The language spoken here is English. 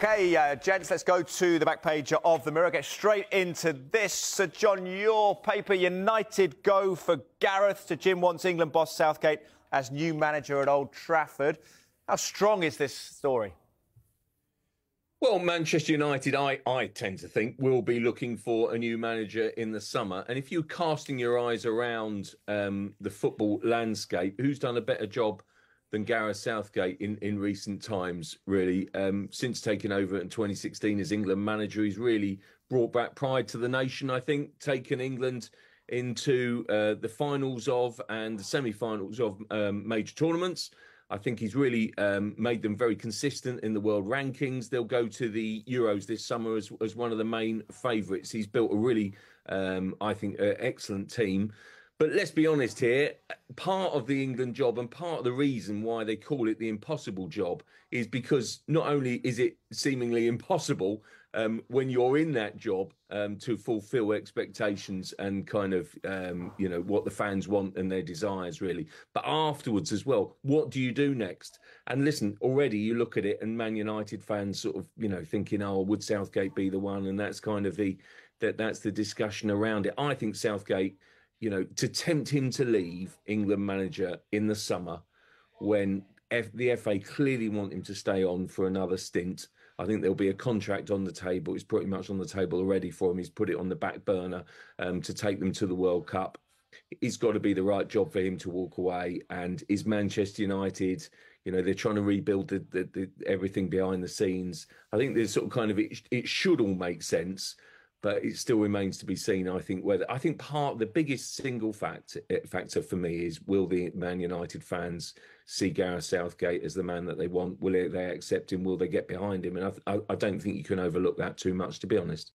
OK, gents, let's go to the back page of The Mirror. Get straight into this. Sir John, your paper, United go for Gareth. Sir Jim wants England boss Southgate as new manager at Old Trafford. How strong is this story? Well, Manchester United, I tend to think, will be looking for a new manager in the summer. And if you're casting your eyes around the football landscape, who's done a better job than Gareth Southgate in recent times, really? Since taking over in 2016 as England manager, he's really brought back pride to the nation, I think, taken England into the finals of and the semi-finals of major tournaments. I think he's really made them very consistent in the world rankings. They'll go to the Euros this summer as one of the main favourites. He's built a really, I think, excellent team. But let's be honest here, part of the England job and part of the reason why they call it the impossible job is because not only is it seemingly impossible when you're in that job to fulfil expectations and kind of, you know, what the fans want and their desires, really. But afterwards as well, what do you do next? And listen, already you look at it and Man United fans sort of, you know, thinking, oh, would Southgate be the one? And that's kind of that's the discussion around it. I think Southgate, you know, to tempt him to leave England manager in the summer when the FA clearly want him to stay on for another stint. I think there'll be a contract on the table. It's pretty much on the table already for him. He's put it on the back burner to take them to the World Cup. It's got to be the right job for him to walk away. And is Manchester United, you know, they're trying to rebuild everything behind the scenes. I think there's sort of kind of, it should all make sense. But it still remains to be seen, I think, whether... I think part of the biggest single factor for me is, will the Man United fans see Gareth Southgate as the man that they want? Will they accept him? Will they get behind him? And I don't think you can overlook that too much, to be honest.